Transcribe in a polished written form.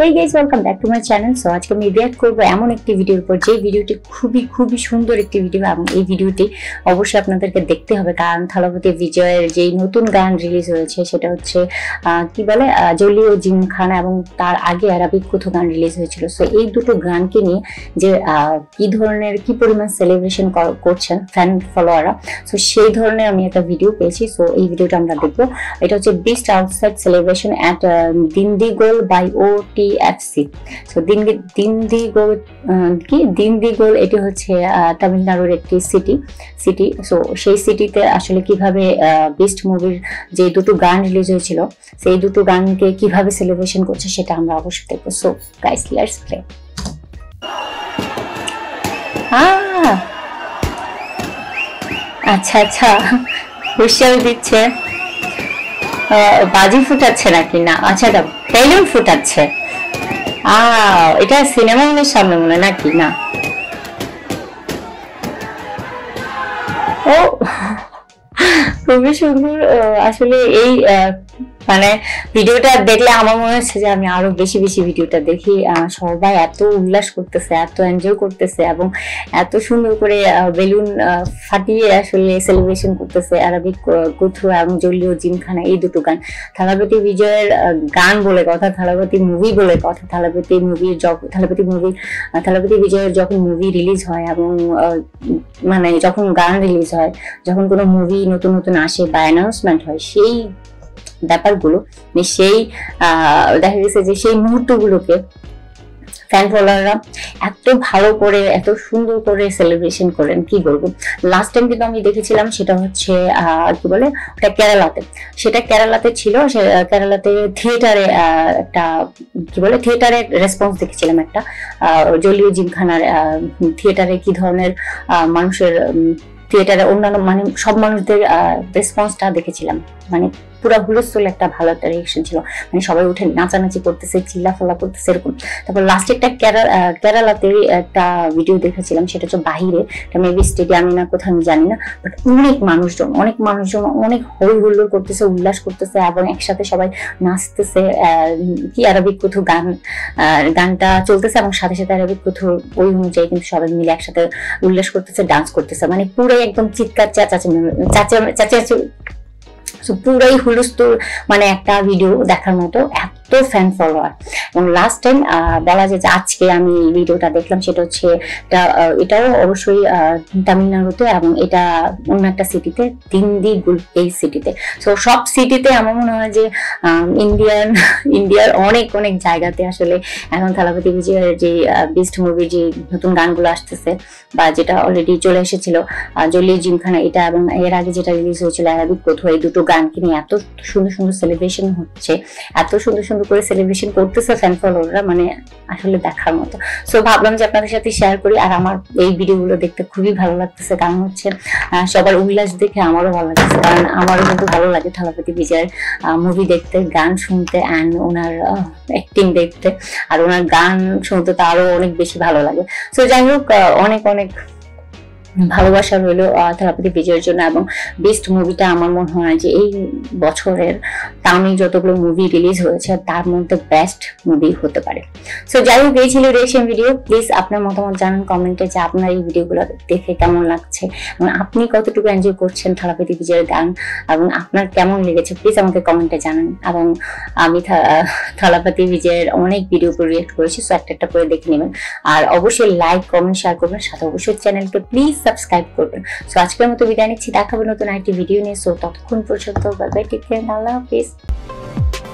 Hey guys, welcome back to my channel. So आज कमी react करूँगा एमोन एक वीडियो पर जे वीडियो टे खूबी खूबी शुंदर एक वीडियो है ये वीडियो टे अवश्य अपना दर के देखते होंगे कारण थालापति विजय जे नोटुन गान रिलीज हुए थे शेटा होते कि बाले जोली ओ जिमखाना एवं तार आगे अरबी कुछ गान रिलीज हुए चलो सो एक दो गान के लिए जे की धोरने की परिमाण सेलिब्रेशन कोच हैं फैन फॉलोअरा सो शेड धोरने अम्म ये का वीडियो पेशी सो ये वीडियो टाइम लग देखो इट होते beast outside celebration at Dindigul by OT FC. So Dindigul ki Dindigul eti hocche Tamil Nadu er ekti city so সেই সিটিতে আসলে কিভাবে বেস্ট মুভির যে দুটো গান রিলিজ হয়েছিল সেই দুটো গানকে কিভাবে সেলিব্রেশন করছে সেটা আমরা অবশ্যই দেখব সো গাইস লেটস প্লে আচ্ছা আচ্ছা হুশিয়ার দিচ্ছে বাজি ফুটাচ্ছে নাকি না আচ্ছা দাও বেলুন ফুটাচ্ছে এটা সিনেমা হলের সামনে মনে নাকি না ও খুবই সুন্দর আসলে এই মানে ভিডিওটা দেখলে আমার মনে হচ্ছে যে আমি আরো বেশি বেশি ভিডিওটা দেখি সবাই এত উল্লাস করতেছে এত এনজয় করতেছে এবং এত সুন্দর করে বেলুন ফাটিয়ে আসলে সেলিব্রেশন করতেছে আরবিক কুথু এবং জলি ও জিমখানা এই দুটো গান থালাপতি বিজয়ের গান বলে কথা থালাপতি মুভি বলে কথা থালাপতি বিজয়ের যখন মুভি রিলিজ হয় এবং মানে যখন গান রিলিজ হয় যখন কোনো মুভি নতুন নতুন আসে বা অ্যানাউন্সমেন্ট হয় সেই ব্যাপারগুলো সেই দেখা গেছে যে সেই মুহূর্তগুলোকে ফ্যান ফলোয়াররা এত ভালো করে এত সুন্দর করে সেলিব্রেশন করেন কি বলবো লাস্ট টাইম কিন্তু আমি দেখেছিলাম সেটা হচ্ছে কি বলে ওটা কেরালাতে সেটা কেরালাতে ছিল কেরালাতে থিয়েটারে একটা কি বলে থিয়েটারের রেসপন্স দেখেছিলাম একটা জলি ও জিমখানার থিয়েটারে কি ধরনের মানুষের থিয়েটারে অন্যান্য মানে সব মানুষদের রেসপন্সটা দেখেছিলাম মানে পুরো হুলস্থুল একটা ভালো একটা রিঅ্যাকশন ছিল মানে সবাই উঠে নাচানাচি করতেছে চিল্লাফালা করতেছে এরকম তারপর লাস্টে একটা কেরালাতে একটা ভিডিও দেখেছিলাম সেটা হচ্ছে বাইরে এটা মেবি স্টেডিয়ামে না কোথাও আমি জানি না বাট অনেক মানুষজন অনেক হইহুল্লোড় করতেছে উল্লাস করতেছে এবং একসাথে সবাই নাচতেছে কি আরবিক কুথু গানটা চলতেছে এবং সাথে সাথে আরবিক কুথু ওই অনুযায়ী কিন্তু সবাই মিলে একসাথে উল্লাস করতেছে ডান্স করতেছে মানে পুরো একদম চিৎকার চাচা সো পুরাই হুলস্থুল মানে একটা ভিডিও দেখার মতো এত ফ্যান ফলোয়ার এবং লাস্ট টাইম বলা যায় যে আজকে আমি ভিডিওটা দেখলাম সেটা হচ্ছে এটাও অবশ্যই তামিলনাড়ুতে এবং এটা অন্য একটা সিটিতে ডিন্ডিগুল এই সিটিতে সো সব সিটিতে আমার মনে হয় যে ইন্ডিয়ার অনেক জায়গাতে আসলে এখন থালাপতি বিজয়ের যে বিস্ট মুভির যে নতুন গানগুলো আসতেছে বা যেটা অলরেডি চলে এসেছিল জলি ও জিমখানা এটা এবং এর আগে যেটা রিলিজ হয়েছিল আরবিক কথু এই দুটো গানকে নিয়ে এত সুন্দর সেলিব্রেশন হচ্ছে এত সুন্দর করে সেলিব্রেশন করতেছে ফ্যান ফলোয়াররা মানে আসলে দেখার মতো সো ভাবলাম যে আপনাদের সাথে শেয়ার করি আর আমার এই ভিডিওগুলো দেখতে খুবই ভালো লাগতেছে কারণ হচ্ছে সবার উল্লাস দেখে আমারও ভালো লাগছে কারণ আমারও কিন্তু ভালো লাগে থালাপতি বিজয়ের মুভি দেখতে গান শুনতে অ্যান্ড ওনার অ্যাক্টিং দেখতে আর ওনার গান শুনতে তো আরও অনেক বেশি ভালো লাগে সো যাই হোক অনেক ভালোবাসা রইল থালাপতি বিজয়ের জন্য এবং বেস্ট মুভিটা আমার মনে হয় যে এই বছরের তামিল যতগুলো মুভি রিলিজ হয়েছে তার মধ্যে বেস্ট মুভি হতে পারে সো যাই হোক এই ছিল রিঅ্যাকশন ভিডিও প্লিজ আপনার মতামত জানান কমেন্টে যে আপনার এই ভিডিওগুলো দেখে কেমন লাগছে এবং আপনি কতটুকু এনজয় করছেন থালাপতি বিজয়ের গান এবং আপনার কেমন লেগেছে প্লিজ আমাকে কমেন্টে জানান এবং আমি থালাপতি বিজয়ের অনেক ভিডিও উপর রিঅ্যাক্ট করেছি সো একটা করে দেখে নেবেন আর অবশ্যই লাইক কমেন্ট শেয়ার করবেন সাথে অবশ্যই চ্যানেলকে প্লিজ সাবস্ক্রাইব করবেন সো আজকের মতো বিদায় নিচ্ছি দেখাবো নতুন আরেকটি ভিডিও নিয়ে সো ততক্ষণ পর্যন্ত বাই বাই টেক কেয়ার আল্লাহ হাফেজ